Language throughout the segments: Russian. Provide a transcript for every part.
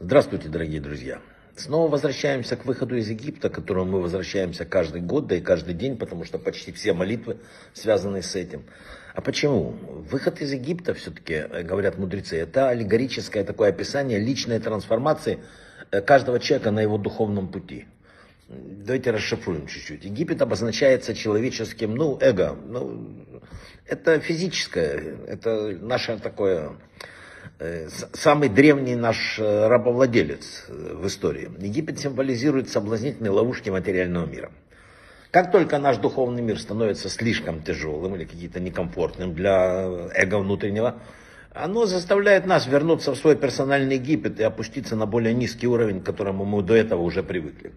Здравствуйте, дорогие друзья! Снова возвращаемся к выходу из Египта, к которому мы возвращаемся каждый год, да и каждый день, потому что почти все молитвы связаны с этим. А почему? Выход из Египта, все-таки, говорят мудрецы, это аллегорическое такое описание личной трансформации каждого человека на его духовном пути. Давайте расшифруем чуть-чуть. Египет обозначается человеческим, эго. Это физическое, это наше такое... Самый древний наш рабовладелец в истории. Египет символизирует соблазнительные ловушки материального мира. Как только наш духовный мир становится слишком тяжелым или каким-то некомфортным для эго внутреннего, оно заставляет нас вернуться в свой персональный Египет и опуститься на более низкий уровень, к которому мы до этого уже привыкли.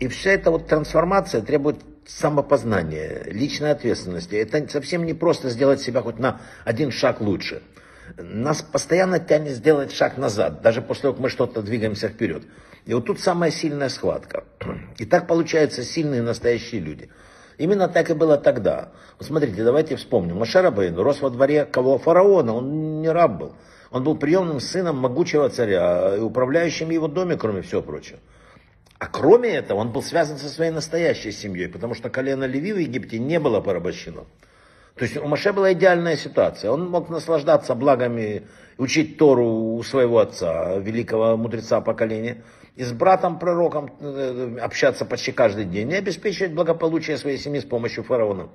И вся эта трансформация требует самопознания, личной ответственности. Это совсем не просто сделать себя хоть на один шаг лучше. Нас постоянно тянет сделать шаг назад, даже после того, как мы что-то двигаемся вперед. И вот тут самая сильная схватка. И так получаются сильные настоящие люди. Именно так и было тогда. Вот смотрите, давайте вспомним. Машар-абейн рос во дворе кого? Фараона. Он не раб был. Он был приемным сыном могучего царя, и управляющим его доме, кроме всего прочего. А кроме этого, он был связан со своей настоящей семьей, потому что колено Леви в Египте не было порабощено. То есть у Моше была идеальная ситуация. Он мог наслаждаться благами, учить Тору у своего отца, великого мудреца поколения, и с братом-пророком общаться почти каждый день, и обеспечивать благополучие своей семьи с помощью фараона.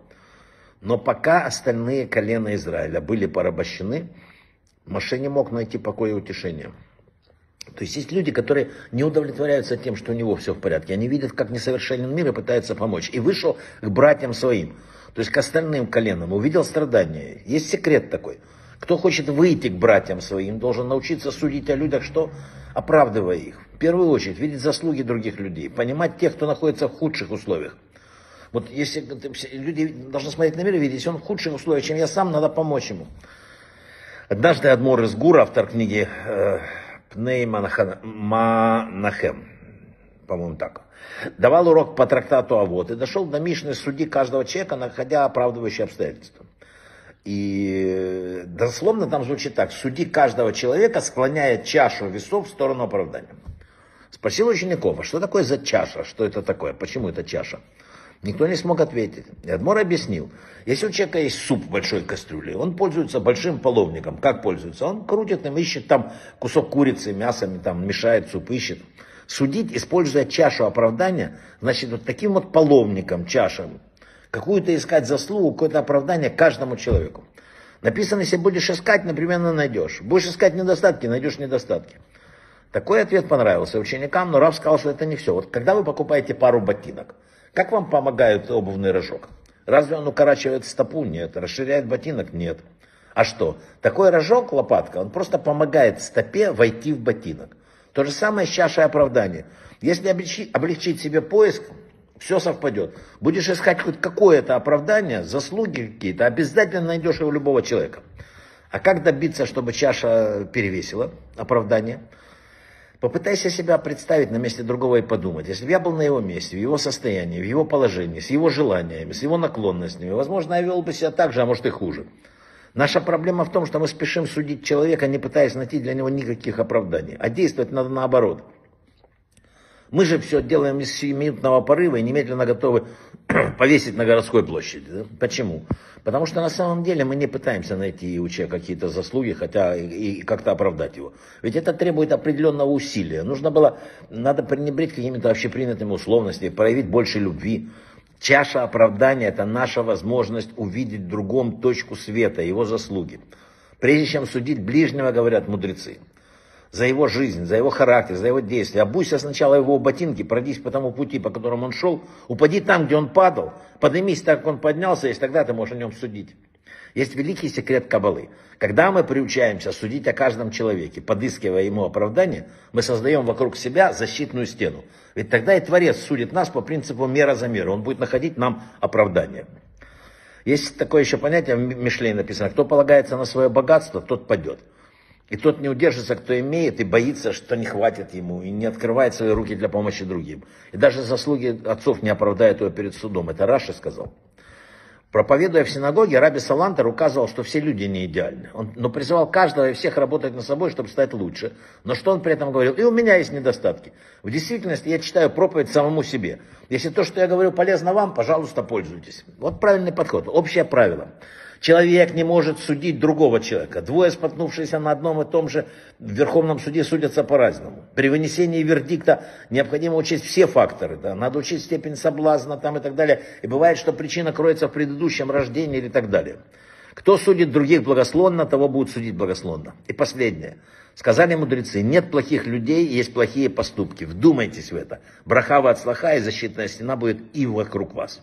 Но пока остальные колена Израиля были порабощены, Моше не мог найти покоя и утешения. То есть есть люди, которые не удовлетворяются тем, что у него все в порядке. Они видят, как несовершенен мир, и пытаются помочь. И вышел к братьям своим, то есть к остальным коленам, увидел страдания. Есть секрет такой. Кто хочет выйти к братьям своим, должен научиться судить о людях, что оправдывая их. В первую очередь, видеть заслуги других людей, понимать тех, кто находится в худших условиях. Если люди должны смотреть на мир и видеть, если он в худших условиях, чем я сам, надо помочь ему. Однажды Адмор из Гура, автор книги... Пней Манахем, по-моему, так, давал урок по трактату Авот и дошел до Мишны «Суди каждого человека, находя оправдывающие обстоятельства». И дословно там звучит так: «Суди каждого человека, склоняя чашу весов в сторону оправдания». Спросил учеников: а что такое за чаша, что это такое, почему это чаша? Никто не смог ответить. И Адмор объяснил: если у человека есть суп в большой кастрюле, он пользуется большим половником. Как пользуется? Он крутит им, ищет там кусок курицы, мясами, там мешает суп, ищет. Судить, используя чашу оправдания, значит вот таким вот половником, чашем, какую-то искать заслугу, какое-то оправдание каждому человеку. Написано, если будешь искать, непременно найдешь. Будешь искать недостатки, найдешь недостатки. Такой ответ понравился ученикам, но раб сказал, что это не все. Вот когда вы покупаете пару ботинок, как вам помогает обувный рожок? Разве он укорачивает стопу? Нет. Расширяет ботинок? Нет. А что? Такой рожок, лопатка, он просто помогает стопе войти в ботинок. То же самое с чашей оправдания. Если облегчить себе поиск, все совпадет. Будешь искать хоть какое-то оправдание, заслуги какие-то, обязательно найдешь его у любого человека. А как добиться, чтобы чаша перевесила оправдание? Попытайся себя представить на месте другого и подумать. Если бы я был на его месте, в его состоянии, в его положении, с его желаниями, с его наклонностями, возможно, я вел бы себя так же, а может и хуже. Наша проблема в том, что мы спешим судить человека, не пытаясь найти для него никаких оправданий. А действовать надо наоборот. Мы же все делаем из сиюминутного порыва и немедленно готовы повесить на городской площади. Да? Почему? Потому что на самом деле мы не пытаемся найти у человека какие-то заслуги, хотя и как-то оправдать его. Ведь это требует определенного усилия. Надо пренебречь какими-то общепринятыми условностями, проявить больше любви. Чаша оправдания – это наша возможность увидеть в другом точку света, его заслуги. Прежде чем судить ближнего, говорят мудрецы, за его жизнь, за его характер, за его действия. Обуйся сначала его ботинки, пройдись по тому пути, по которому он шел, упади там, где он падал, поднимись так, как он поднялся, и тогда ты можешь о нем судить. Есть великий секрет Кабалы. Когда мы приучаемся судить о каждом человеке, подыскивая ему оправдание, мы создаем вокруг себя защитную стену. Ведь тогда и Творец судит нас по принципу мера за меру. Он будет находить нам оправдание. Есть такое еще понятие, в Мишлей написано: кто полагается на свое богатство, тот падет. И тот не удержится, кто имеет, и боится, что не хватит ему, и не открывает свои руки для помощи другим. И даже заслуги отцов не оправдают его перед судом. Это Раши сказал. Проповедуя в синагоге, Раби Салантер указывал, что все люди не идеальны. Но призывал каждого и всех работать над собой, чтобы стать лучше. Но что он при этом говорил? И у меня есть недостатки. В действительности я читаю проповедь самому себе. Если то, что я говорю, полезно вам, пожалуйста, пользуйтесь. Вот правильный подход. Общее правило. Человек не может судить другого человека. Двое, споткнувшиеся на одном и том же в Верховном суде, судятся по-разному. При вынесении вердикта необходимо учесть все факторы. Да? Надо учесть степень соблазна там, и так далее. И бывает, что причина кроется в предыдущем рождении или так далее. Кто судит других благословенно, того будут судить благословенно. И последнее. Сказали мудрецы, нет плохих людей, есть плохие поступки. Вдумайтесь в это. Брахава от слаха и защитная стена будет и вокруг вас.